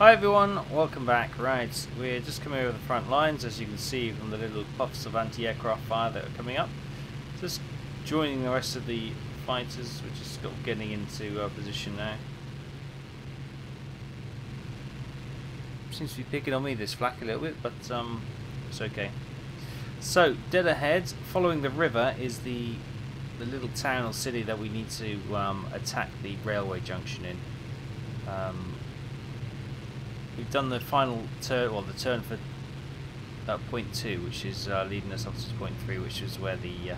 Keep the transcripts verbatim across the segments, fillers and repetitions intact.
Hi everyone, welcome back. Right, we're just coming over the front lines, as you can see from the little puffs of anti-aircraft fire that are coming up. Just joining the rest of the fighters, which is still getting into uh, position now. Seems to be picking on me, this flak, a little bit, but um, it's okay. So, dead ahead, following the river, is the, the little town or city that we need to um, attack the railway junction in. Um, We've done the final turn, well, the turn for uh, point two, which is uh, leading us up to point three, which is where the, uh,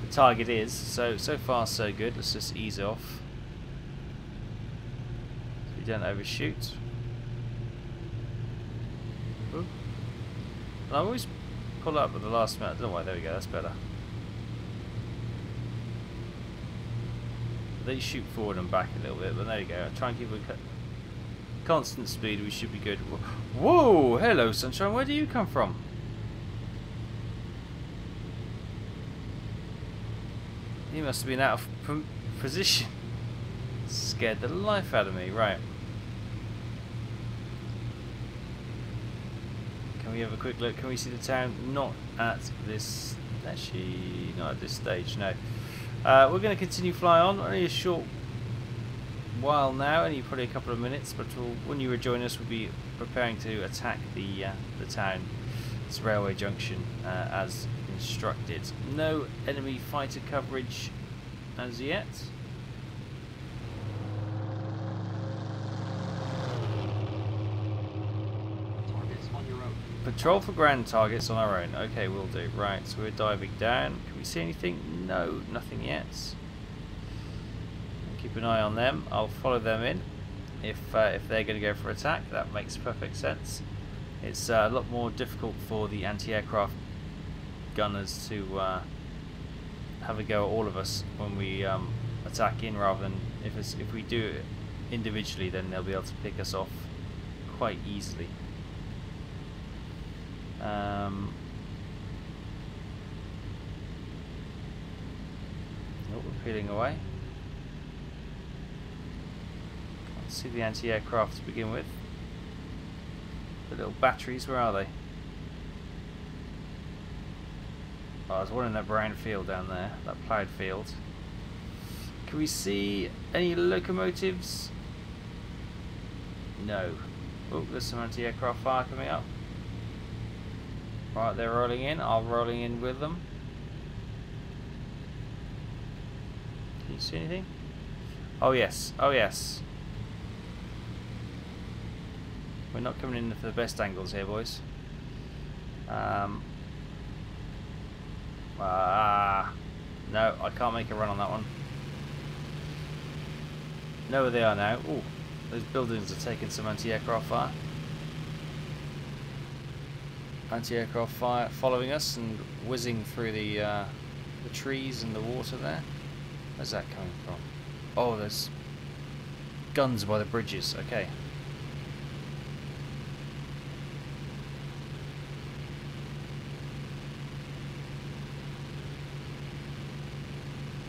the target is. So so far so good. Let's just ease off, so we don't overshoot. Ooh. And I always pull up at the last minute. I don't know why. There we go. That's better. They shoot forward and back a little bit, but there you go. I'll try and keep a cut. Constant speed, we should be good. Whoa, hello sunshine, where do you come from? You must have been out of position. Scared the life out of me, right. Can we have a quick look? Can we see the town? Not at this, actually, not at this stage, no. Uh, we're going to continue fly on, only a short while now, only probably a couple of minutes, but we'll, when you rejoin us, we'll be preparing to attack the uh, the town, this railway junction, uh, as instructed. No enemy fighter coverage as yet. Targets on your own. Patrol for ground targets on our own. Okay, we'll do. Right, so we're diving down. Can we see anything? No, nothing yet. Keep an eye on them. I'll follow them in if uh, if they're going to go for attack. That makes perfect sense. It's uh, a lot more difficult for the anti-aircraft gunners to uh, have a go at all of us when we um, attack in, rather than if it's, if we do it individually, then they'll be able to pick us off quite easily. Um, oh, we're peeling away. See the anti-aircraft to begin with. The little batteries, where are they? Oh, there's one in that brown field down there, that ploughed field. Can we see any locomotives? No. Oh, there's some anti-aircraft fire coming up. Right, they're rolling in. I'm rolling in with them. Can you see anything? Oh yes, oh yes. We're not coming in for the best angles here, boys. Um, ah, no, I can't make a run on that one. Know where they are now. Oh, those buildings are taking some anti-aircraft fire. Anti-aircraft fire following us and whizzing through the uh, the trees and the water there. Where's that coming from? Oh, there's guns by the bridges. Okay.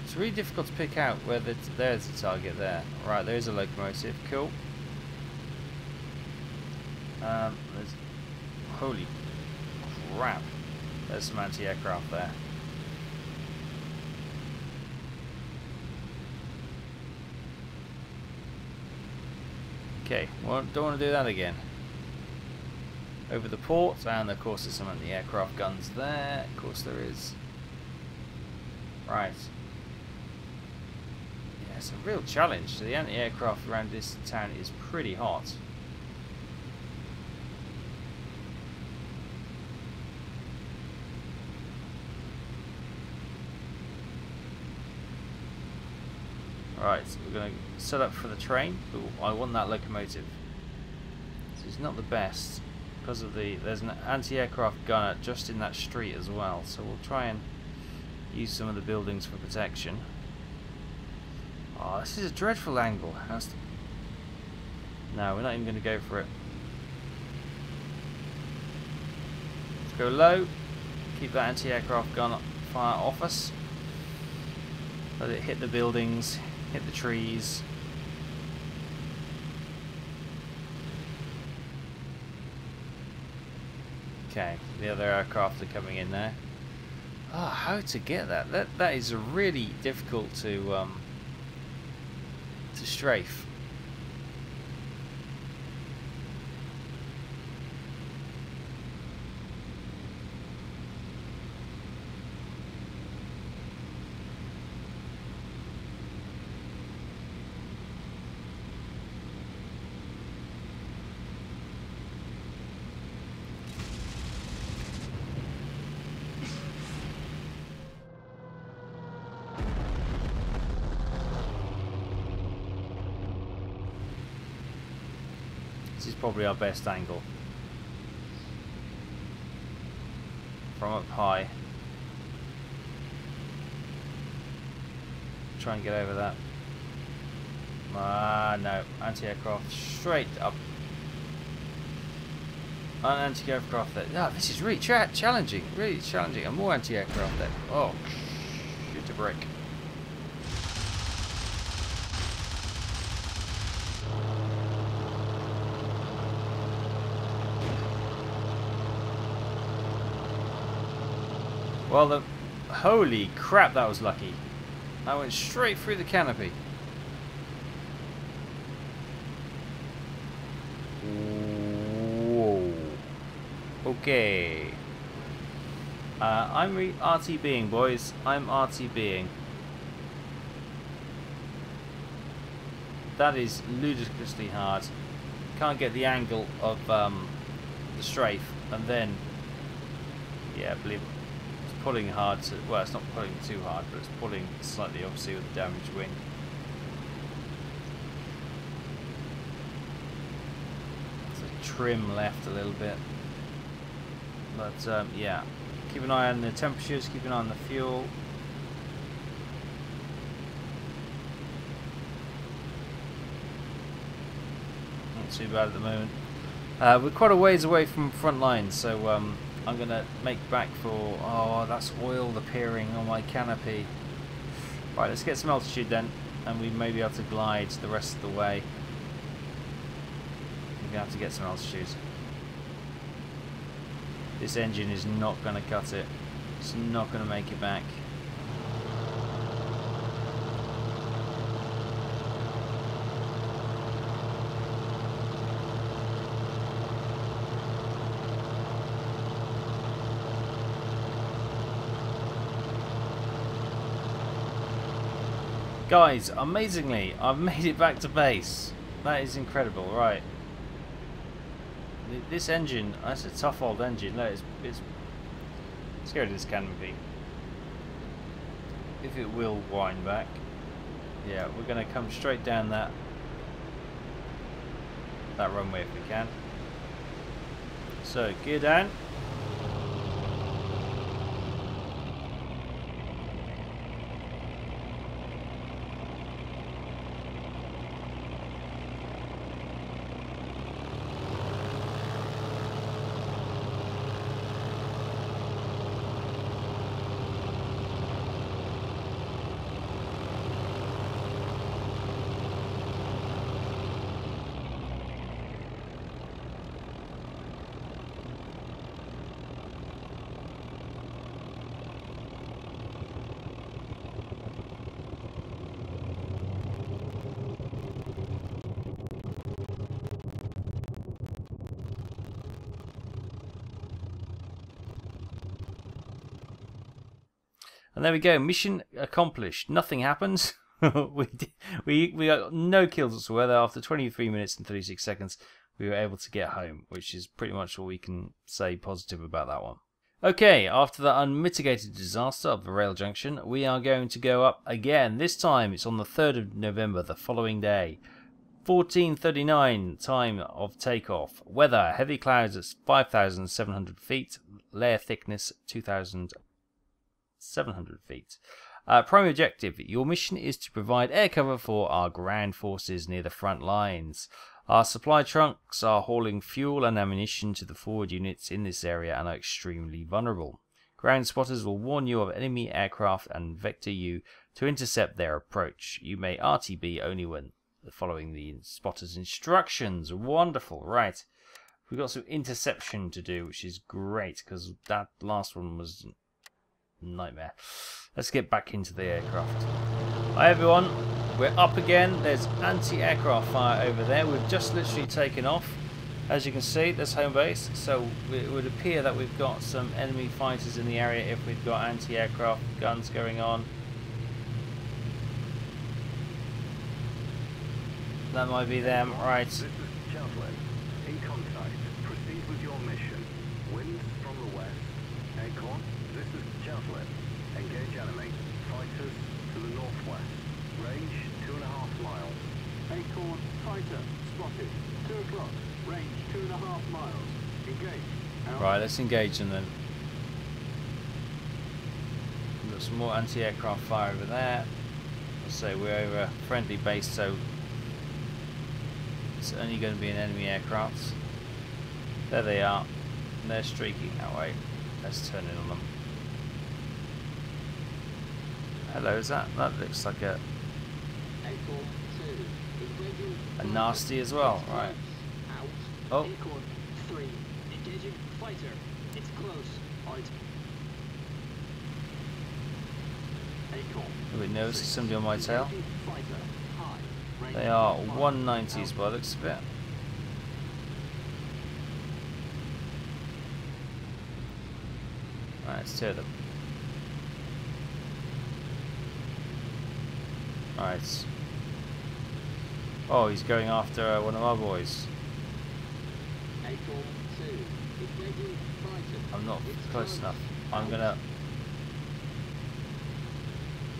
It's really difficult to pick out whether there's a target there. Right, there is a locomotive. Cool. Um, there's, holy crap. There's some anti-aircraft there. Okay, well, don't want to do that again. Over the port, and of course there's some anti-aircraft guns there. Of course there is. Right. It's a real challenge. The anti-aircraft around this town is pretty hot. Alright, so we're going to set up for the train. Ooh, I want that locomotive. This is not the best because of the. There's an anti-aircraft gunner just in that street as well, so we'll try and use some of the buildings for protection. Oh, this is a dreadful angle. How's the... No, we're not even going to go for it. Let's go low. Keep that anti-aircraft gun fire off us. Let it hit the buildings, hit the trees. Okay, the other aircraft are coming in there. Oh, how to get that? That that is really difficult to um, to strafe. Probably our best angle from up high. Try and get over that. Ah, no, anti-aircraft straight up. An anti-aircraft there. No, this is really cha challenging, really challenging. And more anti-aircraft there. Oh, shoot a brick. Well, the holy crap, that was lucky. I went straight through the canopy. Whoa. Okay. Uh, I'm re R T Bing, boys. I'm R T Bing. That is ludicrously hard. Can't get the angle of um, the strafe, and then, yeah, believe it. Pulling hard to, well, it's not pulling too hard, but it's pulling slightly obviously with the damaged wing. So trim left a little bit, but um, yeah, keep an eye on the temperatures, keep an eye on the fuel. Not too bad at the moment. Uh, we're quite a ways away from front line, so um, I'm going to make back for, oh, that's oil appearing on my canopy. Right, let's get some altitude then, and we may be able to glide the rest of the way. We're going to have to get some altitude. This engine is not going to cut it. It's not going to make it back. Guys, amazingly, I've made it back to base. That is incredible, right? This engine—that's a tough old engine. No, it's, it's, let's go to this canopy. If it will wind back, yeah, we're going to come straight down that that runway if we can. So gear down. And there we go, mission accomplished. Nothing happens. we, did, we we got no kills whatsoever. After twenty-three minutes and thirty-six seconds, we were able to get home, which is pretty much all we can say positive about that one. Okay, after the unmitigated disaster of the rail junction, we are going to go up again. This time it's on the third of November, the following day. fourteen thirty-nine time of takeoff. Weather, heavy clouds at five thousand seven hundred feet, layer thickness two thousand seven hundred feet. Uh, primary objective, your mission is to provide air cover for our ground forces near the front lines. Our supply trunks are hauling fuel and ammunition to the forward units in this area and are extremely vulnerable. Ground spotters will warn you of enemy aircraft and vector you to intercept their approach. You may R T B only when following the spotter's instructions. Wonderful, right. We've got some interception to do, which is great, because that last one was a nightmare. Let's get back into the aircraft. Hi everyone, we're up again. There's anti-aircraft fire over there. We've just literally taken off. As you can see, that's home base, so it would appear that we've got some enemy fighters in the area if we've got anti-aircraft guns going on. That might be them. Right. This is Javelin. In contact. Proceed with your mission. Wind from the west. Acorn, this is Javelin. Engage enemy. Fighters to the northwest. Range two and a half miles. Acorn, fighter, spotted. Two o'clock. Range two and a half miles. Engage. Right, let's engage them then. We've got some more anti-aircraft fire over there. Let's say we're over a friendly base, so it's only going to be an enemy aircraft. There they are. And they're streaking that way. Let's turn in on them. Hello, is that? That looks like a a nasty as well, right? Oh. Acorn three, engaging fighter. It's close. On it. Acorn. A bit nervous. Somebody on my tail. They are one nineties by the looks of it. Right, let's tear them. Right. Oh, he's going after uh, one of our boys. I'm not close enough. I'm gonna.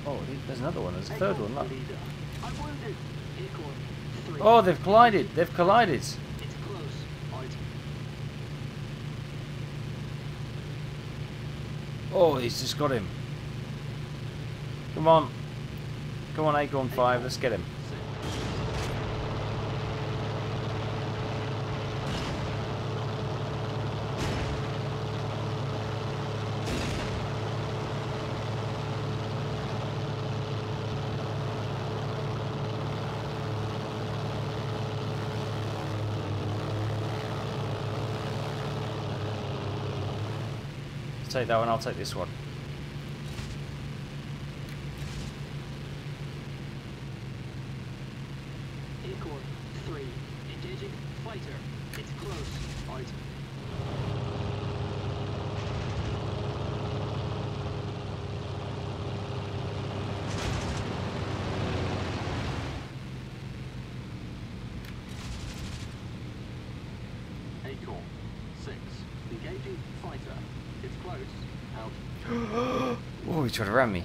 Oh, there's another one. There's a third one. Look. Oh, they've collided. They've collided. It's close. Oh, he's just got him. Come on. Come on, Acorn five. Let's get him. Take that one, I'll take this one. Acorn three, engaging fighter. It's close. Right. Acorn six, engaging fighter. It's close. Out. Oh, he tried to ram me.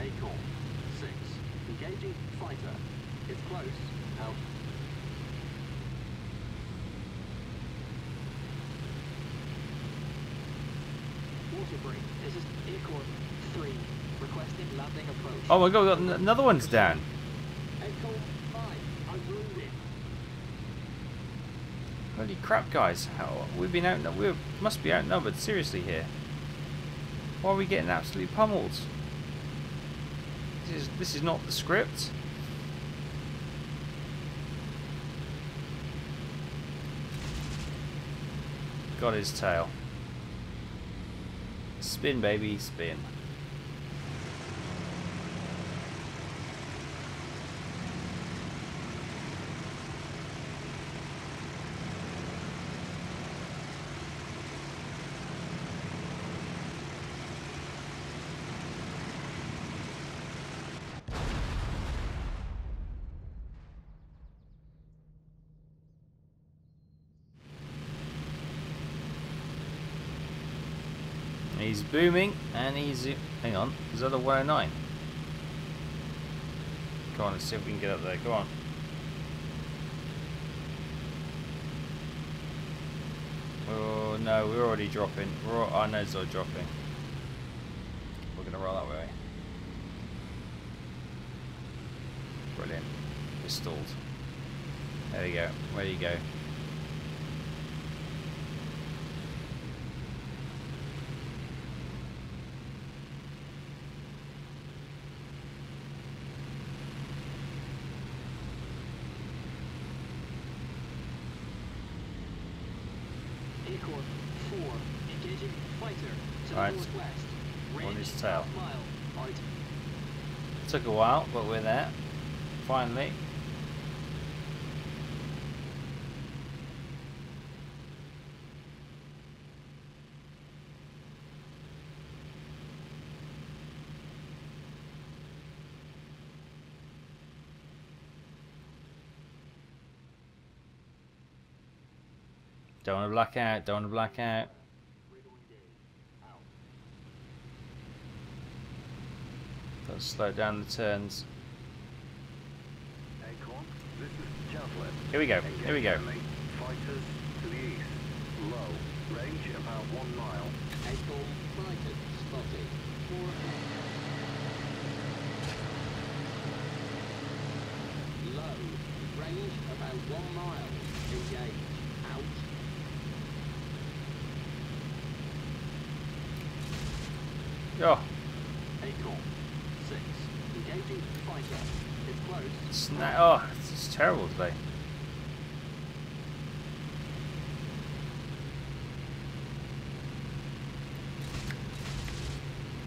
Acorn six, engaging fighter. It's close. Out. Waterbury, this is Acorn three. Requesting landing approach. Oh my God, another one's down. Acorn five, I'm wounded. Holy crap, guys! How we've been out? We must be outnumbered seriously here. Why are we getting absolutely pummeled? This is this is not the script. Got his tail. Spin, baby, spin. He's booming, and he's... Hang on, is that a one oh nine? Go on, let's see if we can get up there, go on. Oh no, we're already dropping. We're all, our nose are dropping. We're going to roll that way. Brilliant. We're stalled. There we go, there you go. Right, on his tail. Took a while, but we're there. Finally. Don't want to black out, don't want to black out. Gotta slow down the turns. Acorn, this is Javelin. Here we go, here we go. Fighters to the east. Low. Range about one mile. Acorn fighters spotted. Four air. Low. Range about one mile. Engage. Out. Oh. Acorn. Six. Engaging fighter. It's close. It's not, oh, it's just terrible today.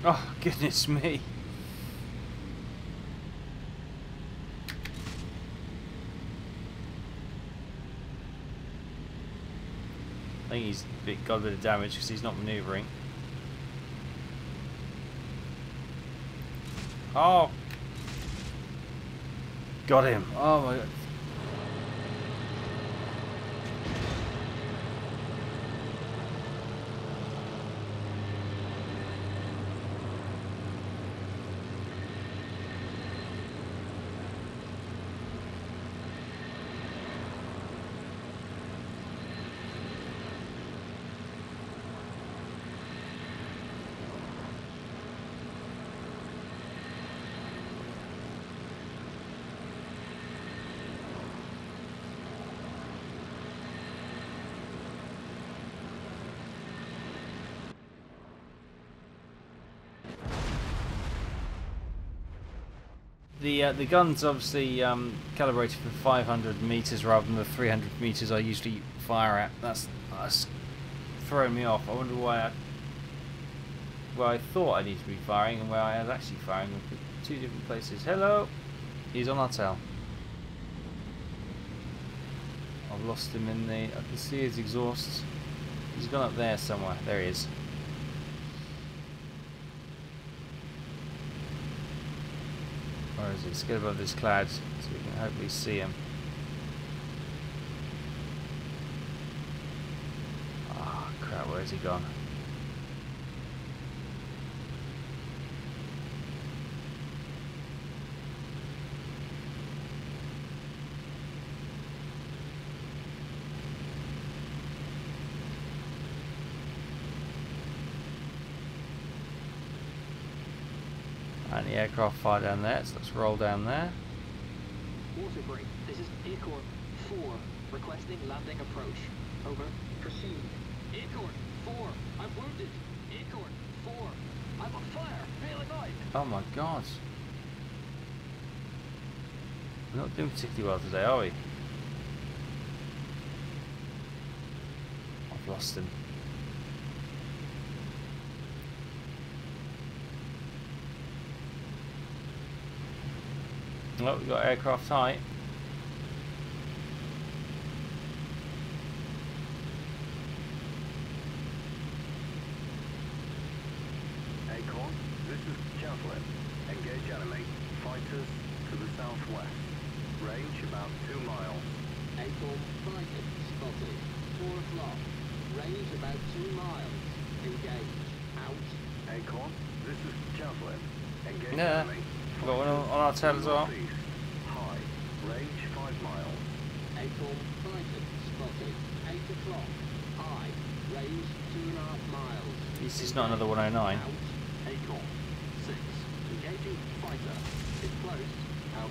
Oh, goodness me. I think he's got a bit of damage because he's not manoeuvring. Oh, got him. Oh my God. The, uh, the gun's obviously um, calibrated for five hundred meters rather than the three hundred meters I usually fire at. That's, that's throwing me off. I wonder why I, where I thought I needed to be firing and where I was actually firing. Two different places. Hello! He's on our tail. I've lost him in the... I can see his exhausts. He's gone up there somewhere. There he is. Let's get above this cloud so we can hopefully see him. Ah, oh, crap, where's he gone? And the aircraft fire down there, so let's roll down there. Water break. This is Acorn four, requesting landing approach. Over. Proceed. Acorn four, I'm wounded. Acorn four, I'm on fire. Feel alive. Oh my God. We're not doing particularly well today, are we? I've lost him. Look, we've got aircraft height. Acorn, this is Javelin. Engage enemy. Fighters to the southwest. Range about two miles. Acorn, fighter spotted. Four o'clock. Range about two miles. Engage. Out. Acorn, this is Javelin. Engage yeah. enemy. We've got one on our tail as well. High, range five miles. Acorn fighter spotted. eight o'clock. High, range two and a half miles. This is not another one oh nine. Acorn six. Engaging fighter. It's close. Out.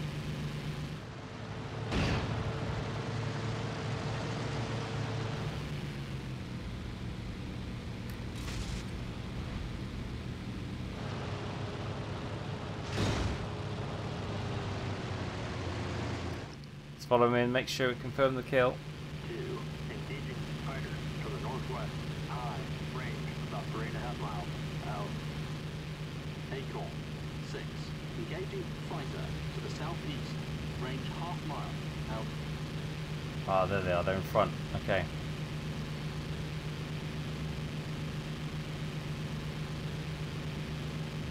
Follow me in, make sure we confirm the kill. Two, engaging fighter to the northwest, high, range about three and a half. half mile. Um, Acorn, six. Engaging fighter to the southeast. Range half mile. Out. Ah, there they are. They're in front. Okay.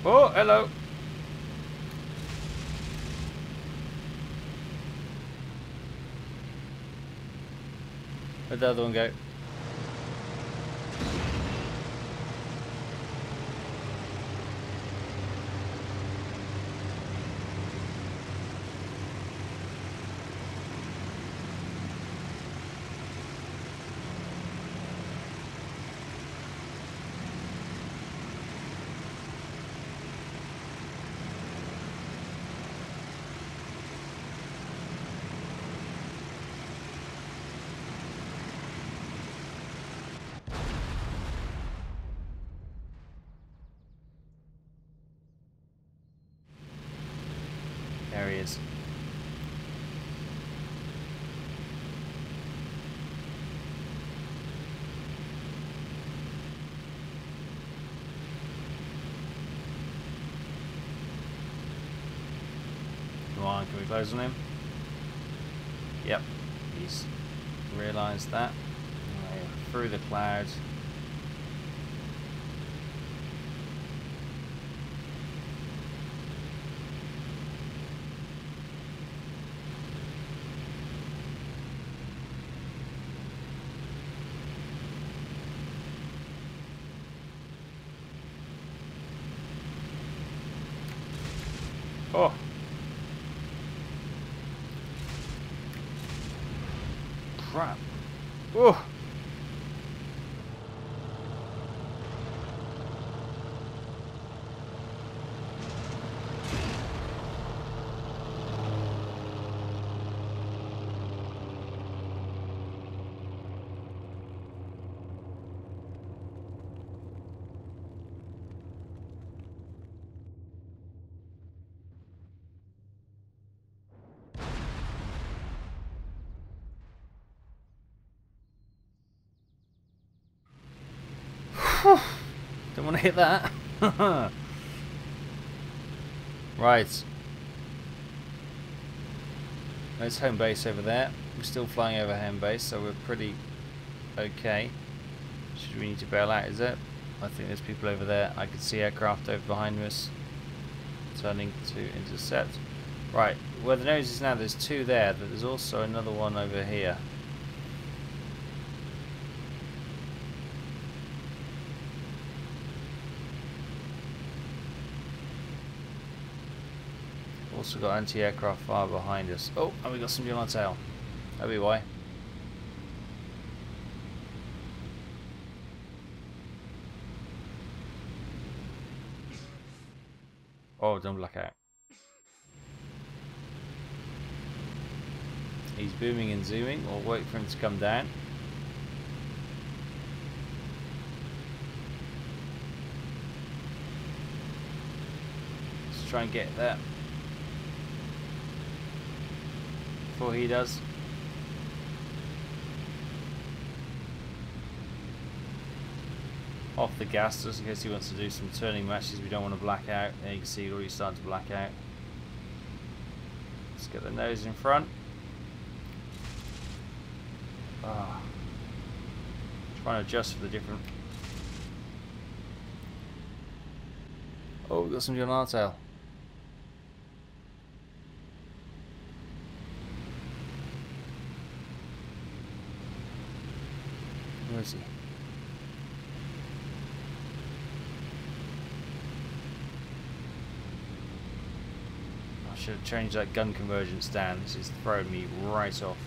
Oh, hello. Where'd the other one go? Areas. Come on, can we close on him? Yep, he's realised that. Right, through the clouds. Oh. Crap. Oh. Don't want to hit that. Right. There's home base over there. We're still flying over home base, so we're pretty okay. Should we need to bail out, is it? I think there's people over there. I can see aircraft over behind us. Turning to intercept. Right, where the nose is now, there's two there, but there's also another one over here. Also got anti-aircraft fire behind us. Oh, and we got somebody on our tail. That'll be why. Oh, don't black out. He's booming and zooming. We'll wait for him to come down. Let's try and get there. Before he does. Off the gas just in case he wants to do some turning matches. We don't want to black out. There you can see already starting to black out. Let's get the nose in front. Oh. Trying to adjust for the different. Oh, we've got somebody on our tail. Is he? I should have changed that gun convergence down. This is throwing me right off.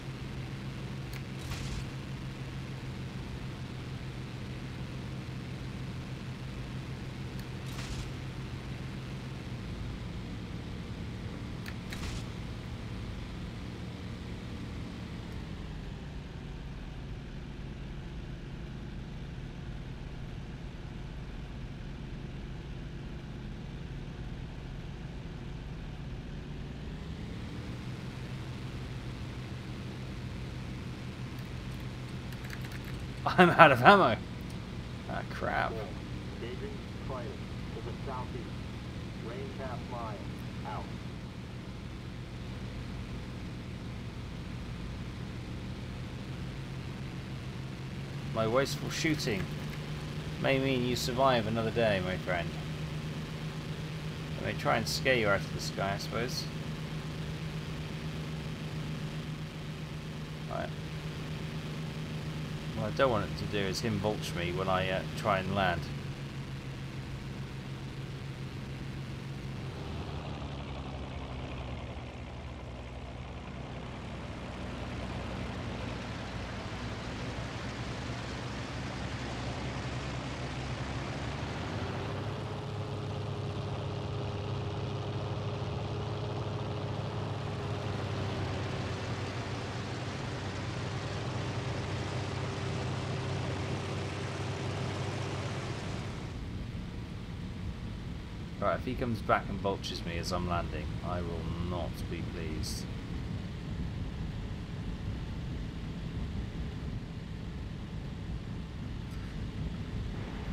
I'm out of ammo. Ah, crap. Engaging trail to the southeast. Range half mile. Out. My wasteful shooting may mean you survive another day, my friend. They may try and scare you out of the sky, I suppose. Right. What I don't want it to do is him vulture me when I uh, try and land. Right, if he comes back and vultures me as I'm landing, I will not be pleased.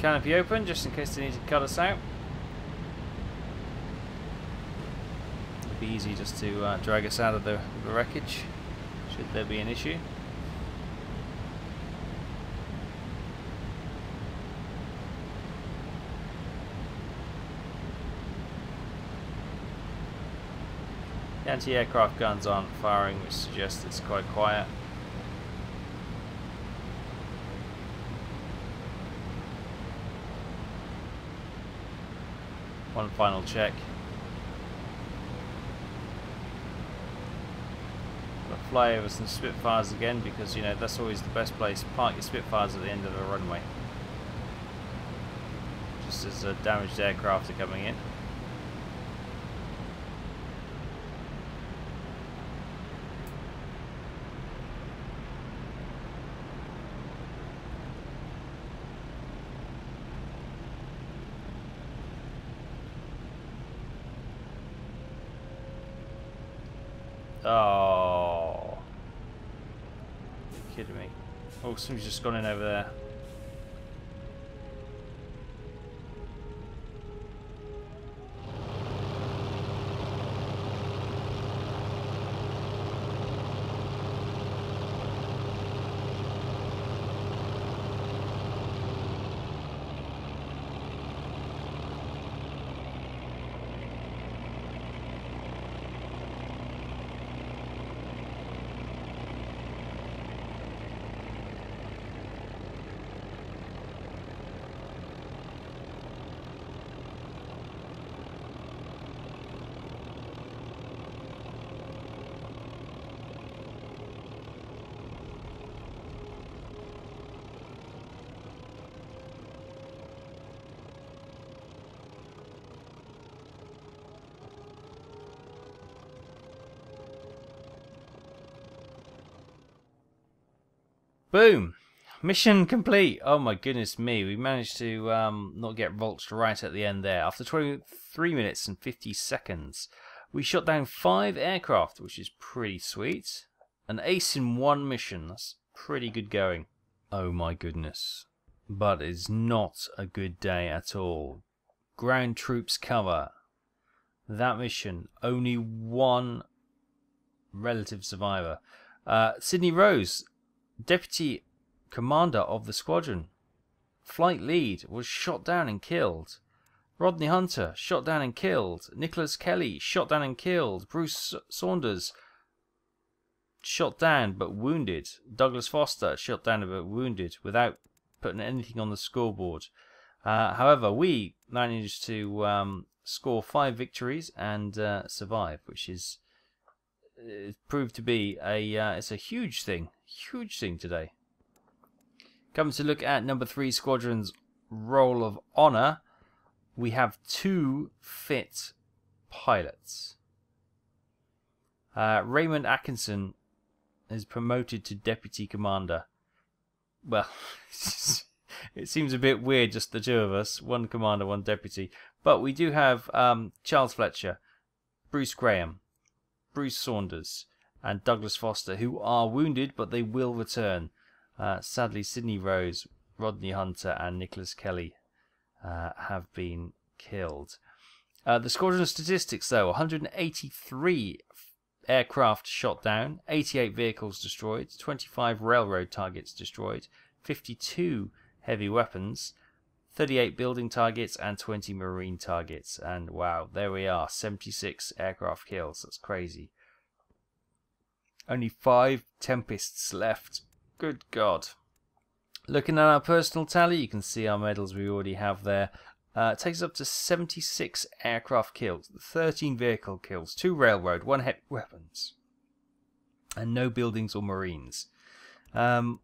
Canopy open, just in case they need to cut us out. It'd be easy just to uh, drag us out of the, the wreckage, should there be an issue. Anti-aircraft guns aren't firing, which suggests it's quite quiet. One final check. I'll fly over some Spitfires again because, you know, that's always the best place. Park your Spitfires at the end of the runway. Just as uh, damaged aircraft are coming in. Oh, you're kidding me. Oh, somebody's just gone in over there. Boom! Mission complete! Oh my goodness me, we managed to um, not get vultured right at the end there. After twenty-three minutes and fifty seconds, we shot down five aircraft, which is pretty sweet. An ace in one mission, that's pretty good going. Oh my goodness. But it's not a good day at all. Ground troops cover. That mission, only one relative survivor. Uh, Sydney Rose, deputy commander of the squadron, flight lead, was shot down and killed. Rodney Hunter, shot down and killed. Nicholas Kelly, shot down and killed. Bruce Saunders, shot down but wounded. Douglas Foster, shot down but wounded without putting anything on the scoreboard. Uh, however, we managed to um, score five victories and uh, survive, which is it proved to be a uh, it's a huge thing. Huge thing today. Coming to look at number three squadron's roll of honor, we have two fit pilots. Uh, Raymond Atkinson is promoted to deputy commander. Well, it seems a bit weird, just the two of us, one commander, one deputy. But we do have um, Charles Fletcher, Bruce Graham, Bruce Saunders, and Douglas Foster, who are wounded, but they will return. Uh, sadly, Sydney Rose, Rodney Hunter, and Nicholas Kelly uh, have been killed. Uh, the squadron statistics, though, one hundred eighty-three aircraft shot down, eighty-eight vehicles destroyed, twenty-five railroad targets destroyed, fifty-two heavy weapons, thirty-eight building targets, and twenty marine targets. And wow, there we are, seventy-six aircraft kills. That's crazy. Only five Tempests left. Good God. Looking at our personal tally, you can see our medals we already have there. Uh, it takes us up to seventy-six aircraft kills, thirteen vehicle kills, two railroad, one heavy weapons, and no buildings or marines. Um,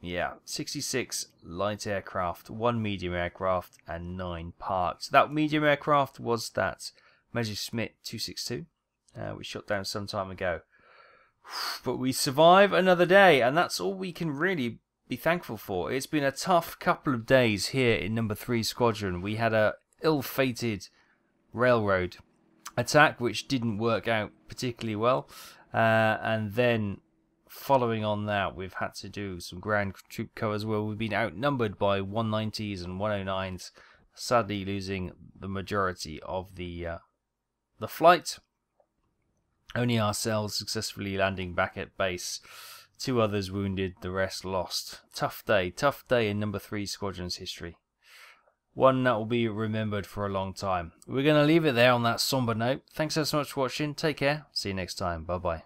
yeah, sixty-six light aircraft, one medium aircraft, and nine parked. That medium aircraft was that Messerschmitt two sixty-two, uh, which shot down some time ago. But we survive another day, and that's all we can really be thankful for. It's been a tough couple of days here in number three squadron. We had a ill-fated railroad attack which didn't work out particularly well, uh, and then following on that we've had to do some ground troop covers where we've been outnumbered by one nineties and one oh nines, sadly losing the majority of the uh, the flight, only ourselves successfully landing back at base. Two others wounded, the rest lost. Tough day, tough day in number three Squadron's history. One that will be remembered for a long time. We're going to leave it there on that somber note. Thanks so much for watching. Take care. See you next time. Bye-bye.